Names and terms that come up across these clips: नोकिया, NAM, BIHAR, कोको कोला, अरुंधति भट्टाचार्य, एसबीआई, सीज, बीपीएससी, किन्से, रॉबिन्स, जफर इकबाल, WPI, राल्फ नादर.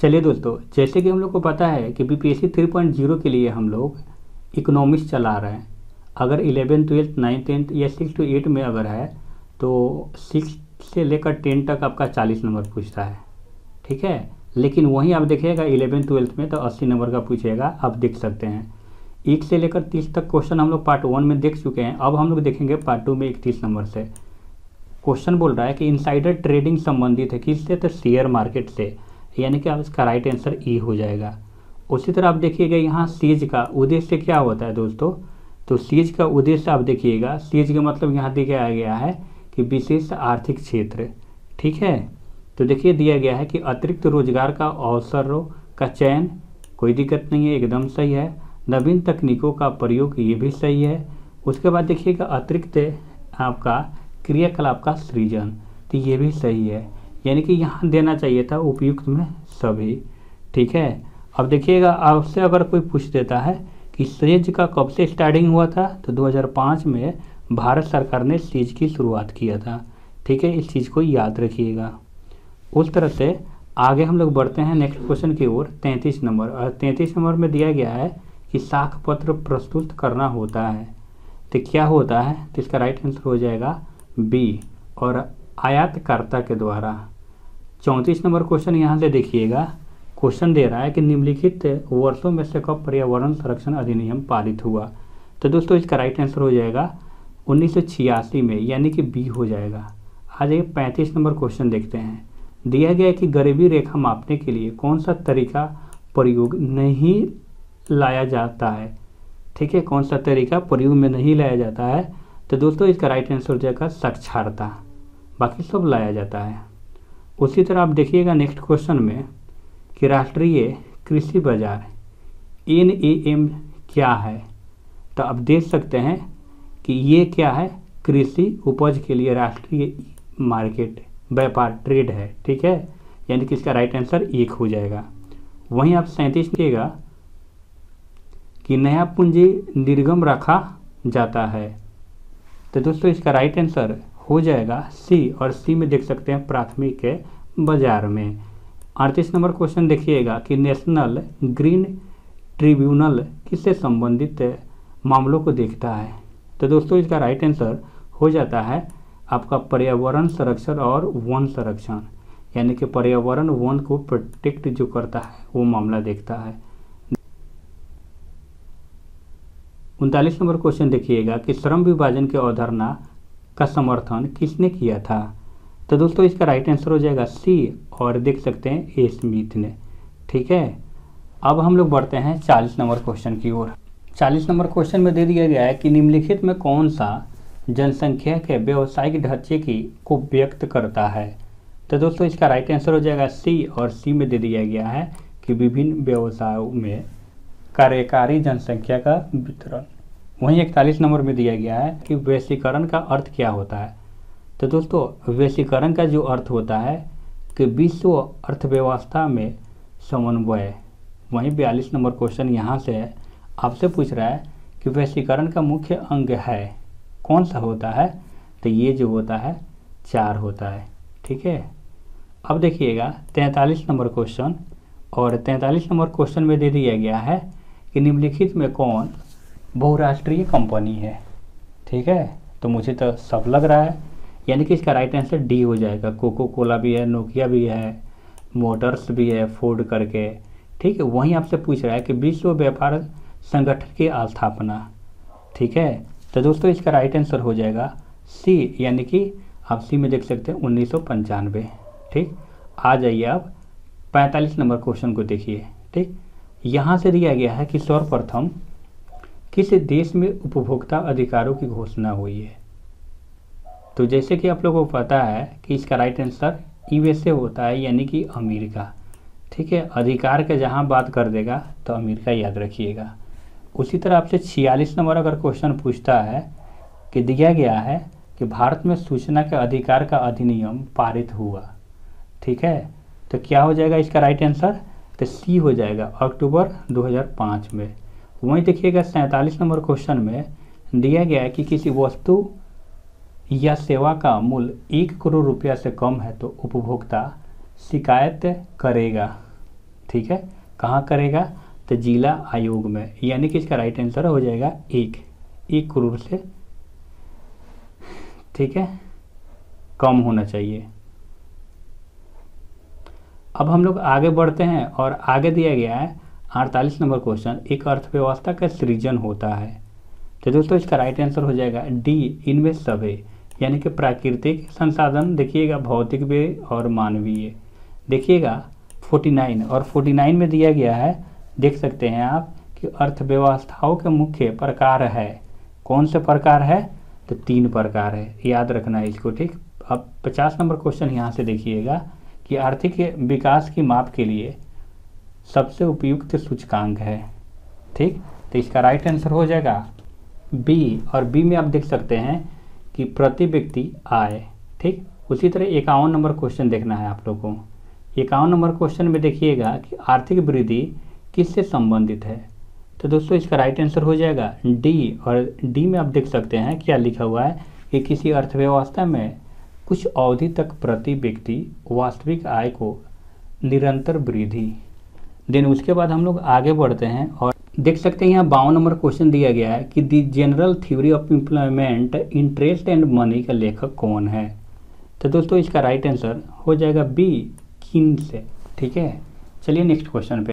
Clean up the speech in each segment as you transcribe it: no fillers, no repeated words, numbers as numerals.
चलिए दोस्तों, जैसे कि हम लोग को पता है कि बीपीएससी 3.0 के लिए हम लोग इकोनॉमिक्स चला रहे हैं। अगर 11, 12, 9, 10 या 6 टू 8 में अगर है तो 6 से लेकर 10 तक आपका 40 नंबर पूछता है, ठीक है। लेकिन वहीं आप देखिएगा 11, 12 में तो 80 नंबर का पूछेगा, आप देख सकते हैं। 1 से लेकर 30 तक क्वेश्चन हम लोग पार्ट 1 में देख चुके हैं। अब हम लोग देखेंगे पार्ट 2 में 31 नंबर से। क्वेश्चन बोल रहा है कि इनसाइडर ट्रेडिंग संबंधित है किससे, तो शेयर मार्केट से, यानी कि आप इसका राइट आंसर ई हो जाएगा। उसी तरह आप देखिएगा यहाँ सीज का उद्देश्य क्या होता है दोस्तों, तो सीज का उद्देश्य आप देखिएगा, सीज का मतलब यहाँ दिखाया गया है कि विशेष आर्थिक क्षेत्र, ठीक है। तो देखिए दिया गया है कि अतिरिक्त रोजगार का अवसरों का चयन, कोई दिक्कत नहीं है, एकदम सही है। नवीन तकनीकों का प्रयोग, ये भी सही है। उसके बाद देखिएगा अतिरिक्त आपका क्रियाकलाप का सृजन, तो ये भी सही है, यानी कि यहाँ देना चाहिए था उपयुक्त में सभी, ठीक है। अब देखिएगा आपसे अगर कोई पूछ देता है कि सीज का कब से स्टार्टिंग हुआ था, तो 2005 में भारत सरकार ने सीज की शुरुआत किया था, ठीक है। इस चीज़ को याद रखिएगा। उस तरह से आगे हम लोग बढ़ते हैं नेक्स्ट क्वेश्चन की ओर, 33 नंबर। और 33 नंबर में दिया गया है कि साख पत्र प्रस्तुत करना होता है, तो क्या होता है, तो इसका राइट आंसर हो जाएगा बी, और आयातकर्ता के द्वारा। 34 नंबर क्वेश्चन यहाँ से देखिएगा, क्वेश्चन दे रहा है कि निम्नलिखित वर्षों में से कब पर्यावरण संरक्षण अधिनियम पारित हुआ, तो दोस्तों इसका राइट आंसर हो जाएगा 1986 में, यानी कि बी हो जाएगा। आज ये 35 नंबर क्वेश्चन देखते हैं। दिया गया है कि गरीबी रेखा मापने के लिए कौन सा तरीका प्रयोग नहीं लाया जाता है, ठीक है, कौन सा तरीका प्रयोग में नहीं लाया जाता है, तो दोस्तों इसका राइट आंसर हो जाएगा साक्षरता, बाकी सब लाया जाता है। उसी तरह आप देखिएगा नेक्स्ट क्वेश्चन में कि राष्ट्रीय कृषि बाजार NAM क्या है, तो आप देख सकते हैं कि ये क्या है, कृषि उपज के लिए राष्ट्रीय मार्केट व्यापार ट्रेड है, ठीक है, यानी कि इसका राइट आंसर 1 हो जाएगा। वहीं आप 37 देखिएगा कि नया पूंजी निर्गम रखा जाता है, तो दोस्तों इसका राइट आंसर हो जाएगा सी, और सी में देख सकते हैं प्राथमिक के बाजार में। 38 नंबर क्वेश्चन देखिएगा कि नेशनल ग्रीन ट्रिब्यूनल किससे संबंधित मामलों को देखता है, तो दोस्तों इसका राइट आंसर हो जाता है आपका पर्यावरण संरक्षण और वन संरक्षण, यानी कि पर्यावरण वन को प्रोटेक्ट जो करता है वो मामला देखता है। 39 नंबर क्वेश्चन देखिएगा कि श्रम विभाजन की अवधारणा का समर्थन किसने किया था, तो दोस्तों इसका राइट आंसर हो जाएगा सी, और देख सकते हैं ए स्मिथ ने, ठीक है। अब हम लोग बढ़ते हैं 40 नंबर क्वेश्चन की ओर। 40 नंबर क्वेश्चन में दे दिया गया है कि निम्नलिखित में कौन सा जनसंख्या के व्यावसायिक ढांचे की को व्यक्त करता है, तो दोस्तों इसका राइट आंसर हो जाएगा सी, और सी में दे दिया गया है कि विभिन्न व्यवसायों में कार्यकारी जनसंख्या का वितरण। वहीं 41 नंबर में दिया गया है कि वैश्वीकरण का अर्थ क्या होता है, तो दोस्तों वैश्वीकरण का जो अर्थ होता है कि विश्व अर्थव्यवस्था में समन्वय। वहीं 42 नंबर क्वेश्चन यहाँ से है, आपसे पूछ रहा है कि वैश्वीकरण का मुख्य अंग है कौन सा होता है, तो ये जो होता है 4 होता है, ठीक है। अब देखिएगा 43 नंबर क्वेश्चन, और 43 नंबर क्वेश्चन में दे दिया गया है कि निम्नलिखित में कौन बहुराष्ट्रीय कंपनी है, ठीक है, तो मुझे तो सब लग रहा है, यानी कि इसका राइट आंसर डी हो जाएगा। कोको कोला भी है, नोकिया भी है, मोटर्स भी है, फोर्ड करके, ठीक है। वहीं आपसे पूछ रहा है कि विश्व व्यापार संगठन की स्थापना, ठीक है, तो दोस्तों इसका राइट आंसर हो जाएगा सी, यानी कि आप सी में देख सकते हैं 1995, ठीक। आ जाइए आप 45 नंबर क्वेश्चन को देखिए, ठीक। यहाँ से दिया गया है कि सर्वप्रथम किस देश में उपभोक्ता अधिकारों की घोषणा हुई है, तो जैसे कि आप लोगों को पता है कि इसका राइट आंसर USA होता है, यानी कि अमेरिका, ठीक है। अधिकार का जहाँ बात कर देगा तो अमेरिका याद रखिएगा। उसी तरह आपसे 46 नंबर अगर क्वेश्चन पूछता है कि दिया गया है कि भारत में सूचना के अधिकार का अधिनियम पारित हुआ, ठीक है, तो क्या हो जाएगा इसका राइट आंसर, तो सी हो जाएगा अक्टूबर 2005 में। वहीं देखिएगा 47 नंबर क्वेश्चन में दिया गया है कि किसी वस्तु या सेवा का मूल्य 1 करोड़ रुपया से कम है तो उपभोक्ता शिकायत करेगा, ठीक है, कहाँ करेगा तो जिला आयोग में, यानी कि इसका राइट आंसर हो जाएगा 1 करोड़ से ठीक है कम होना चाहिए। अब हम लोग आगे बढ़ते हैं और आगे दिया गया है 48 नंबर क्वेश्चन, एक अर्थव्यवस्था का सृजन होता है। तो दोस्तों इसका राइट आंसर हो जाएगा डी, इनमें सभी, यानी कि प्राकृतिक संसाधन देखिएगा, भौतिक भी और मानवीय देखिएगा 49 और 49 में दिया गया है, देख सकते हैं आप कि अर्थव्यवस्थाओं के मुख्य प्रकार है, कौन से प्रकार है तो 3 प्रकार है, याद रखना है इसको ठीक। अब 50 नंबर क्वेश्चन यहाँ से देखिएगा कि आर्थिक विकास की माप के लिए सबसे उपयुक्त सूचकांक है ठीक, तो इसका राइट आंसर हो जाएगा बी, और बी में आप देख सकते हैं कि प्रति व्यक्ति आय ठीक। उसी तरह 51 नंबर क्वेश्चन देखना है आप लोगों को, 51 नंबर क्वेश्चन में देखिएगा कि आर्थिक वृद्धि किससे संबंधित है, तो दोस्तों इसका राइट आंसर हो जाएगा डी, और डी में आप देख सकते हैं क्या लिखा हुआ है कि किसी अर्थव्यवस्था में कुछ अवधि तक प्रति व्यक्ति वास्तविक आय को निरंतर वृद्धि। देन उसके बाद हम लोग आगे बढ़ते हैं और देख सकते हैं यहाँ 52 नंबर क्वेश्चन दिया गया है कि the general theory of employment interest and money का लेखक कौन है, तो दोस्तों इसका राइट आंसर हो जाएगा बी, किन्से ठीक है। चलिए नेक्स्ट क्वेश्चन पे,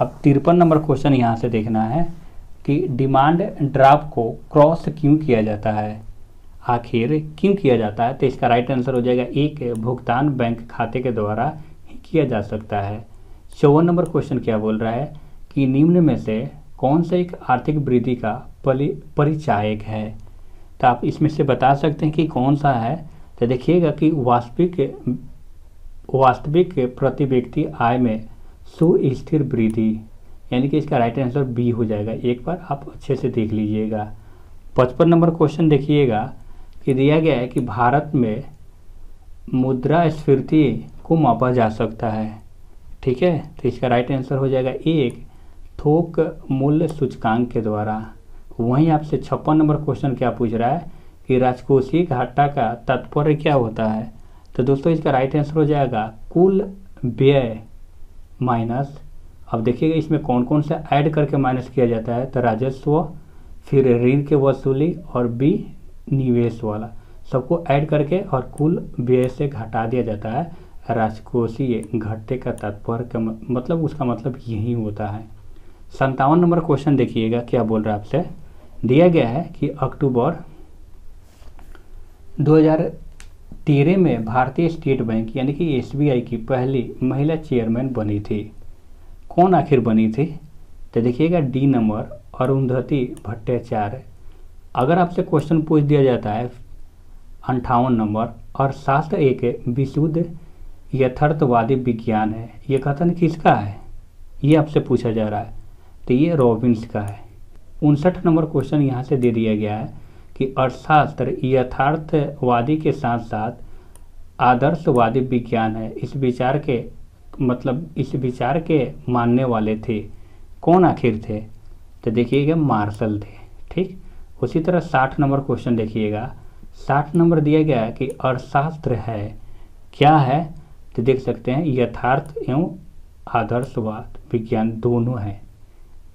अब 53 नंबर क्वेश्चन यहाँ से देखना है कि डिमांड ड्राफ्ट को क्रॉस क्यों किया जाता है, आखिर क्यों किया जाता है, तो इसका राइट आंसर हो जाएगा 1, भुगतान बैंक खाते के द्वारा ही किया जा सकता है। 54 नंबर क्वेश्चन क्या बोल रहा है कि निम्न में से कौन सा एक आर्थिक वृद्धि का परिचायक है, तो आप इसमें से बता सकते हैं कि कौन सा है, तो देखिएगा कि वास्तविक प्रति व्यक्ति आय में सुस्थिर वृद्धि, यानी कि इसका राइट आंसर बी हो जाएगा, एक बार आप अच्छे से देख लीजिएगा। 55 नंबर क्वेश्चन देखिएगा कि दिया गया है कि भारत में मुद्रास्फीति को मापा जा सकता है ठीक है, तो इसका राइट आंसर हो जाएगा 1, थोक मूल्य सूचकांक के द्वारा। वहीं आपसे 56 नंबर क्वेश्चन क्या पूछ रहा है कि राजकोषीय घाटा का तात्पर्य क्या होता है, तो दोस्तों इसका राइट आंसर हो जाएगा कुल व्यय माइनस, अब देखिएगा इसमें कौन कौन सा ऐड करके माइनस किया जाता है, तो राजस्व, फिर ऋण के वसूली और बी निवेश वाला, सबको ऐड करके और कुल व्यय से घटा दिया जाता है राजकोषीय घाटे का तात्पर्य, मतलब उसका मतलब यही होता है। 57 नंबर क्वेश्चन देखिएगा क्या बोल रहा है, आपसे दिया गया है कि अक्टूबर 2013 में भारतीय स्टेट बैंक यानी कि एसबीआई की पहली महिला चेयरमैन बनी थी, कौन आखिर बनी थी, तो देखिएगा डी नंबर, अरुंधति भट्टाचार्य। अगर आपसे क्वेश्चन पूछ दिया जाता है 58 नंबर, और शास्त्र एक विशुद्ध यथार्थवादी विज्ञान है, ये कथन किसका है, ये आपसे पूछा जा रहा है, तो ये रॉबिन्स का है। 59 नंबर क्वेश्चन यहाँ से दे दिया गया है कि अर्थशास्त्र यथार्थवादी के साथ साथ आदर्शवादी विज्ञान है, इस विचार के मानने वाले थे, कौन आखिर थे, तो देखिएगा मार्शल थे ठीक। उसी तरह 60 नंबर क्वेश्चन देखिएगा, 60 नंबर दिया गया है कि अर्थशास्त्र है क्या है, तो देख सकते हैं यथार्थ एवं आदर्शवाद विज्ञान दोनों है।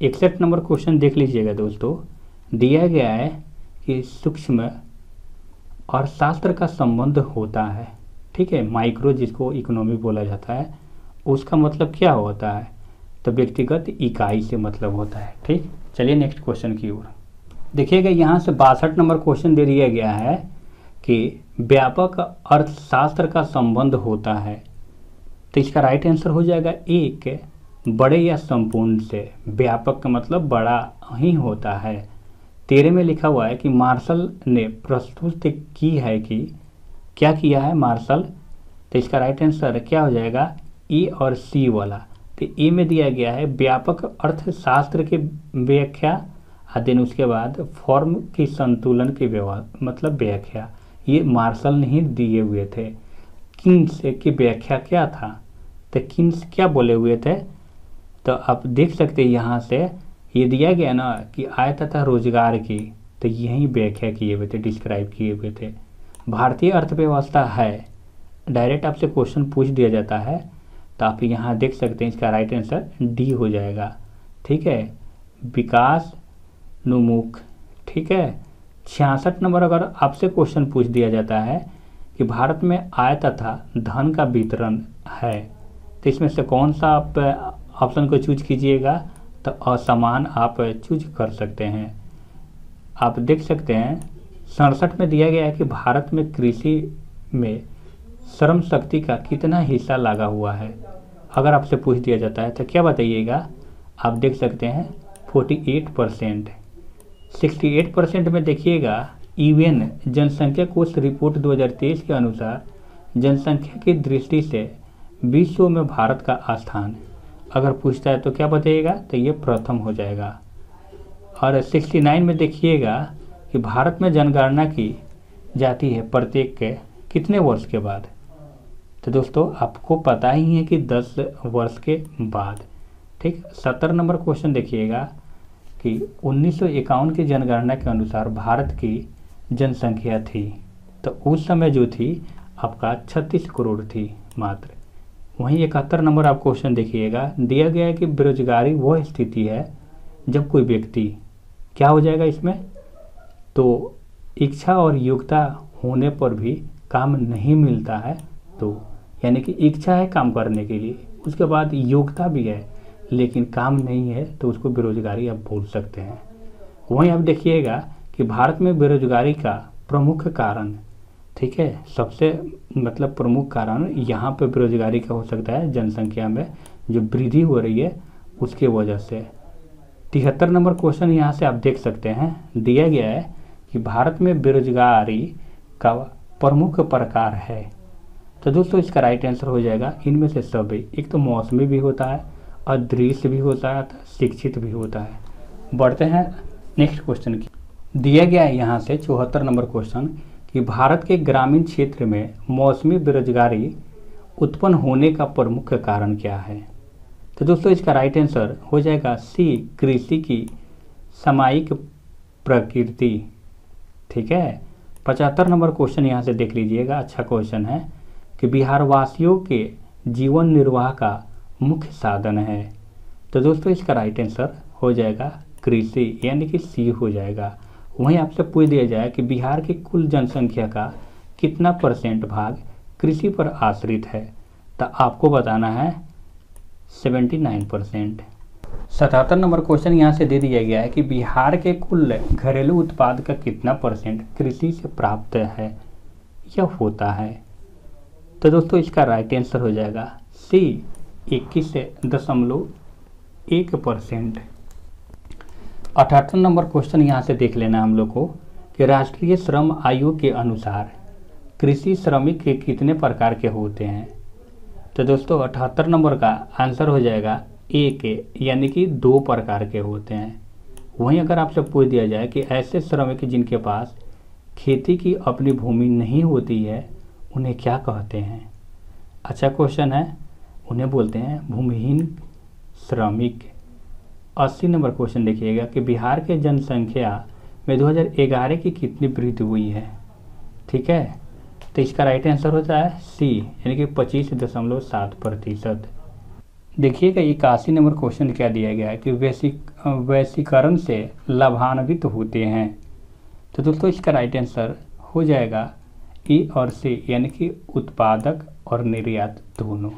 61 नंबर क्वेश्चन देख लीजिएगा दोस्तों, दिया गया है कि सूक्ष्म अर्थशास्त्र का संबंध होता है ठीक है, माइक्रो जिसको इकोनॉमी बोला जाता है, उसका मतलब क्या होता है, तो व्यक्तिगत इकाई से मतलब होता है ठीक। चलिए नेक्स्ट क्वेश्चन की ओर देखिएगा, यहाँ से 62 नंबर क्वेश्चन दे दिया गया है कि व्यापक अर्थशास्त्र का संबंध होता है, तो इसका राइट आंसर हो जाएगा 1, बड़े या संपूर्ण से, व्यापक का मतलब बड़ा ही होता है। 13 में लिखा हुआ है कि मार्शल ने प्रस्तुत की है कि क्या किया है मार्शल, तो इसका राइट आंसर क्या हो जाएगा ए और सी वाला, तो ए में दिया गया है व्यापक अर्थशास्त्र की व्याख्या, और दिन उसके बाद फॉर्म की संतुलन की व्याख्या, ये मार्शल ने ही दिए हुए थे। किन्स की व्याख्या क्या था, तो किन्स क्या बोले हुए थे, तो आप देख सकते हैं यहाँ से ये दिया गया ना कि आय तथा रोजगार की, तो यही व्याख्या किए हुए थे, डिस्क्राइब किए हुए थे। भारतीय अर्थव्यवस्था है, डायरेक्ट आपसे क्वेश्चन पूछ दिया जाता है तो आप यहाँ देख सकते हैं इसका राइट आंसर डी हो जाएगा। ठीक है, विकास नुमुख। ठीक है, 66 नंबर, अगर आपसे क्वेश्चन पूछ दिया जाता है कि भारत में आय तथा धन का वितरण है, तो इसमें से कौन सा आप ऑप्शन को चूज कीजिएगा, तो असमान आप चूज कर सकते हैं। आप देख सकते हैं 67 में दिया गया है कि भारत में कृषि में श्रम शक्ति का कितना हिस्सा लगा हुआ है। अगर आपसे पूछ दिया जाता है तो क्या बताइएगा, आप देख सकते हैं 48%। 68% में देखिएगा यूएन जनसंख्या कोष रिपोर्ट 2023 के अनुसार जनसंख्या की दृष्टि से विश्व में भारत का स्थान अगर पूछता है तो क्या बताइएगा, तो ये प्रथम हो जाएगा। और 69 में देखिएगा कि भारत में जनगणना की जाती है प्रत्येक कितने वर्ष के बाद, तो दोस्तों आपको पता ही है कि 10 वर्ष के बाद। ठीक, 70 नंबर क्वेश्चन देखिएगा कि 1951 की जनगणना के अनुसार भारत की जनसंख्या थी, तो उस समय जो थी आपका 36 करोड़ थी मात्र। वहीं 71 नंबर आप क्वेश्चन देखिएगा, दिया गया है कि बेरोजगारी वह स्थिति है जब कोई व्यक्ति क्या हो जाएगा, इसमें तो इच्छा और योग्यता होने पर भी काम नहीं मिलता है, तो यानी कि इच्छा है काम करने के लिए, उसके बाद योग्यता भी है लेकिन काम नहीं है, तो उसको बेरोजगारी आप बोल सकते हैं। वहीं आप देखिएगा कि भारत में बेरोजगारी का प्रमुख कारण, ठीक है, सबसे मतलब प्रमुख कारण यहाँ पे बेरोजगारी का हो सकता है जनसंख्या में जो वृद्धि हो रही है उसके वजह से। 73 नंबर क्वेश्चन यहाँ से आप देख सकते हैं, दिया गया है कि भारत में बेरोजगारी का प्रमुख प्रकार है, तो दोस्तों इसका राइट आंसर हो जाएगा इनमें से सभी। एक तो मौसमी भी होता है, अदृश्य भी होता है, शिक्षित भी होता है। बढ़ते हैं नेक्स्ट क्वेश्चन की, दिया गया है यहाँ से 74 नंबर क्वेश्चन कि भारत के ग्रामीण क्षेत्र में मौसमी बेरोजगारी उत्पन्न होने का प्रमुख कारण क्या है, तो दोस्तों इसका राइट आंसर हो जाएगा सी, कृषि की सामयिक प्रकृति। ठीक है, 75 नंबर क्वेश्चन यहाँ से देख लीजिएगा, अच्छा क्वेश्चन है कि बिहार वासियों के जीवन निर्वाह का मुख्य साधन है, तो दोस्तों इसका राइट आंसर हो जाएगा कृषि, यानी कि सी हो जाएगा। वहीं आपसे पूछ दिया जाए कि बिहार की कुल जनसंख्या का कितना % भाग कृषि पर आश्रित है, तो आपको बताना है 79%। 77 नंबर क्वेश्चन यहाँ से दे दिया गया है कि बिहार के कुल घरेलू उत्पाद का कितना % कृषि से प्राप्त है या होता है, तो दोस्तों इसका राइट आंसर हो जाएगा सी, 21.1%। 78 नंबर क्वेश्चन यहाँ से देख लेना हम लोग को कि राष्ट्रीय श्रम आयोग के अनुसार कृषि श्रमिक के कितने प्रकार के होते हैं, तो दोस्तों 78 नंबर का आंसर हो जाएगा एक, यानी कि 2 प्रकार के होते हैं। वहीं अगर आपसे पूछ दिया जाए कि ऐसे श्रमिक जिनके पास खेती की अपनी भूमि नहीं होती है उन्हें क्या कहते हैं, अच्छा क्वेश्चन है, उन्हें बोलते हैं भूमिहीन श्रमिक। 80 नंबर क्वेश्चन देखिएगा कि बिहार के जनसंख्या में 2011 की कितनी वृद्धि हुई है, ठीक है, तो इसका राइट आंसर होता है सी, यानी कि 25.7%। देखिएगा 81 नंबर क्वेश्चन क्या दिया गया है कि वैश्वीकरण से लाभान्वित होते हैं, तो दोस्तों इसका राइट आंसर हो जाएगा ई और सी, यानी कि उत्पादक और निर्यात दोनों।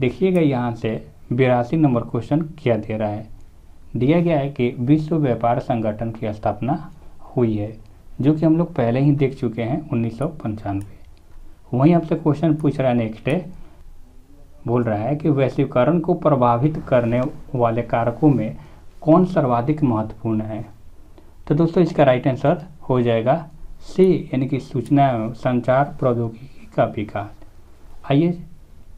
देखिएगा यहाँ से 82 नंबर क्वेश्चन क्या दे रहा है, दिया गया है कि विश्व व्यापार संगठन की स्थापना हुई है, जो कि हम लोग पहले ही देख चुके हैं 1995। वहीं आपसे क्वेश्चन पूछ रहा है नेक्स्ट, बोल रहा है कि वैश्वीकरण को प्रभावित करने वाले कारकों में कौन सर्वाधिक महत्वपूर्ण है, तो दोस्तों इसका राइट आंसर हो जाएगा सी, यानी कि सूचना एवं संचार प्रौद्योगिकी का विकास। आइए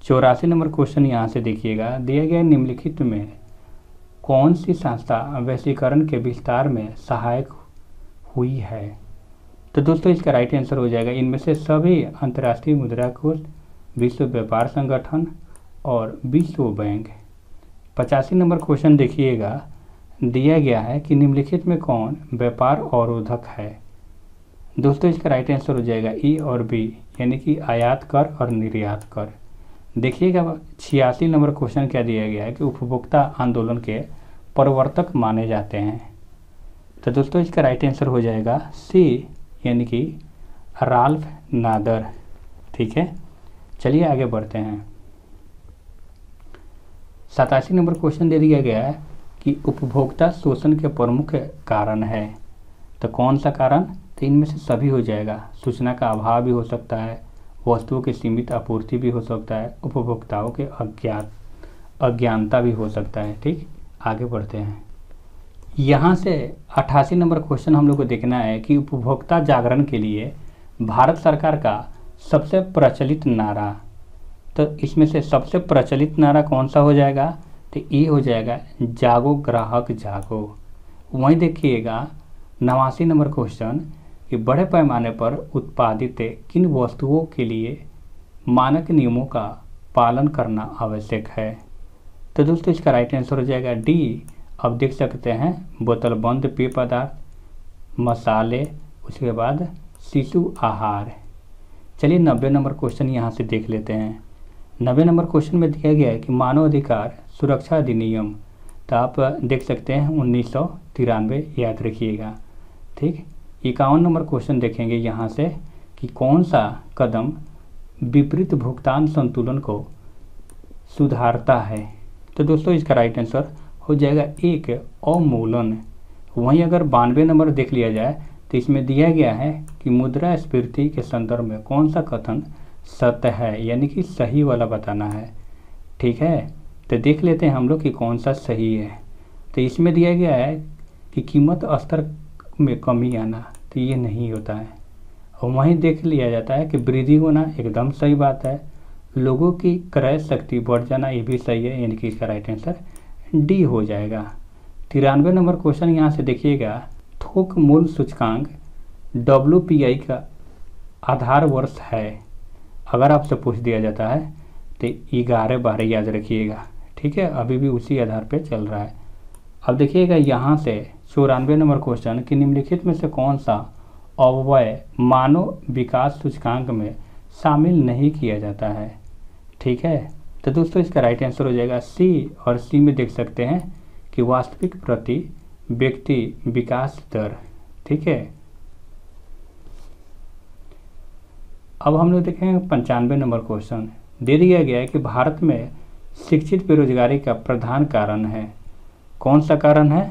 84 नंबर क्वेश्चन यहाँ से देखिएगा, दिया गया निम्नलिखित में कौन सी संस्था वैश्वीकरण के विस्तार में सहायक हुई है, तो दोस्तों इसका राइट आंसर हो जाएगा इनमें से सभी, अंतर्राष्ट्रीय मुद्रा कोष, विश्व व्यापार संगठन और विश्व बैंक। 85 नंबर क्वेश्चन देखिएगा, दिया गया है कि निम्नलिखित में कौन व्यापार अवरोधक है, दोस्तों इसका राइट आंसर हो जाएगा ई और बी, यानी कि आयात कर और निर्यात कर। देखिएगा 86 नंबर क्वेश्चन क्या दिया गया है कि उपभोक्ता आंदोलन के प्रवर्तक माने जाते हैं। तो दोस्तों इसका राइट आंसर हो जाएगा सी यानी कि राल्फ नादर। ठीक है, चलिए आगे बढ़ते हैं। 87 नंबर क्वेश्चन दे दिया गया है कि उपभोक्ता शोषण के प्रमुख कारण है। तो कौन सा कारण? तो इनमें से सभी हो जाएगा। सूचना का अभाव भी हो सकता है, वस्तुओं की सीमित आपूर्ति भी हो सकता है, उपभोक्ताओं के अज्ञानता भी हो सकता है। ठीक, आगे बढ़ते हैं। यहाँ से 88 नंबर क्वेश्चन हम लोग को देखना है कि उपभोक्ता जागरण के लिए भारत सरकार का सबसे प्रचलित नारा। तो इसमें से सबसे प्रचलित नारा कौन सा हो जाएगा? तो ये हो जाएगा जागो ग्राहक जागो। वहीं देखिएगा 89 नंबर क्वेश्चन कि बड़े पैमाने पर उत्पादित किन वस्तुओं के लिए मानक नियमों का पालन करना आवश्यक है। तो दोस्तों इसका राइट आंसर हो जाएगा डी। अब देख सकते हैं बोतल बंद पेय पदार्थ, मसाले, उसके बाद शिशु आहार। चलिए 90 नंबर क्वेश्चन यहाँ से देख लेते हैं। 90 नंबर क्वेश्चन में दिया गया है कि मानवाधिकार सुरक्षा अधिनियम। तो आप देख सकते हैं 1993, याद रखिएगा। ठीक, 51 नंबर क्वेश्चन देखेंगे यहाँ से कि कौन सा कदम विपरीत भुगतान संतुलन को सुधारता है। तो दोस्तों इसका राइट आंसर हो जाएगा एक, अवमूलन। वहीं अगर 92 नंबर देख लिया जाए तो इसमें दिया गया है कि मुद्रास्फीति के संदर्भ में कौन सा कथन सत्य है, यानी कि सही वाला बताना है। ठीक है, तो देख लेते हैं हम लोग कि कौन सा सही है। तो इसमें दिया गया है कि कीमत स्तर में कमी आना, तो ये नहीं होता है। और वहीं देख लिया जाता है कि वृद्धि होना एकदम सही बात है। लोगों की क्रय शक्ति बढ़ जाना ये भी सही है, यानी कि इसका राइट आंसर डी हो जाएगा। 93 नंबर क्वेश्चन यहाँ से देखिएगा, थोक मूल सूचकांक WPI का आधार वर्ष है। अगर आपसे पूछ दिया जाता है तो 11-12 याद रखिएगा। ठीक है, अभी भी उसी आधार पर चल रहा है। अब देखिएगा यहाँ से 94 नंबर क्वेश्चन कि निम्नलिखित में से कौन सा अव्यय मानव विकास सूचकांक में शामिल नहीं किया जाता है। ठीक है, तो दोस्तों इसका राइट आंसर हो जाएगा सी। और सी में देख सकते हैं कि वास्तविक प्रति व्यक्ति विकास दर। ठीक है, अब हम लोग देखेंगे 95 नंबर क्वेश्चन। दे दिया गया है कि भारत में शिक्षित बेरोजगारी का प्रधान कारण है। कौन सा कारण है?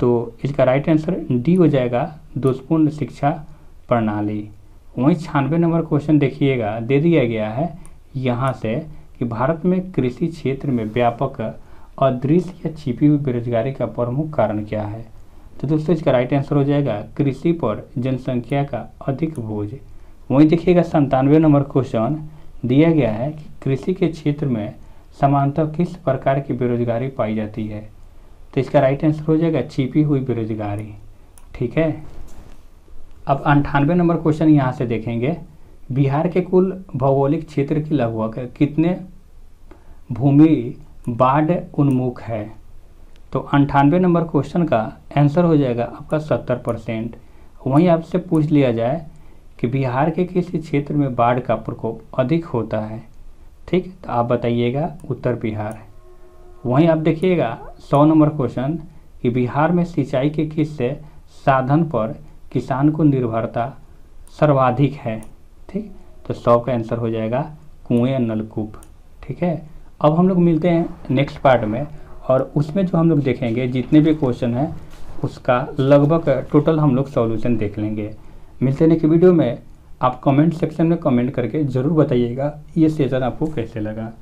तो इसका राइट आंसर डी हो जाएगा, दोषपूर्ण शिक्षा प्रणाली। वहीं 96 नंबर क्वेश्चन देखिएगा, दे दिया गया है यहाँ से कि भारत में कृषि क्षेत्र में व्यापक अदृश्य या छिपी हुई बेरोजगारी का प्रमुख कारण क्या है। तो दोस्तों इसका राइट आंसर हो जाएगा कृषि पर जनसंख्या का अधिक बोझ। वहीं देखिएगा 97 नंबर क्वेश्चन दिया गया है कि कृषि के क्षेत्र में सामान्यतः किस प्रकार की बेरोजगारी पाई जाती है। तो इसका राइट आंसर हो जाएगा छिपी हुई बेरोजगारी। ठीक है, अब 98 नंबर क्वेश्चन यहाँ से देखेंगे, बिहार के कुल भौगोलिक क्षेत्र की लगभग कितने भूमि बाढ़ उन्मुख है। तो 98 नंबर क्वेश्चन का आंसर हो जाएगा आपका 70%। वहीं आपसे पूछ लिया जाए कि बिहार के किस क्षेत्र में बाढ़ का प्रकोप अधिक होता है। ठीक, तो आप बताइएगा उत्तर बिहार। वहीं आप देखिएगा 100 नंबर क्वेश्चन कि बिहार में सिंचाई के किस साधन पर किसान को निर्भरता सर्वाधिक है। ठीक, तो 100 का आंसर हो जाएगा कुएं नलकूप। ठीक है, अब हम लोग मिलते हैं नेक्स्ट पार्ट में, और उसमें जो हम लोग देखेंगे जितने भी क्वेश्चन हैं उसका लगभग टोटल हम लोग सॉल्यूशन देख लेंगे। मिलते हैं नेक्स्ट वीडियो में। आप कमेंट सेक्शन में कमेंट करके ज़रूर बताइएगा ये सेशन आपको कैसे लगा।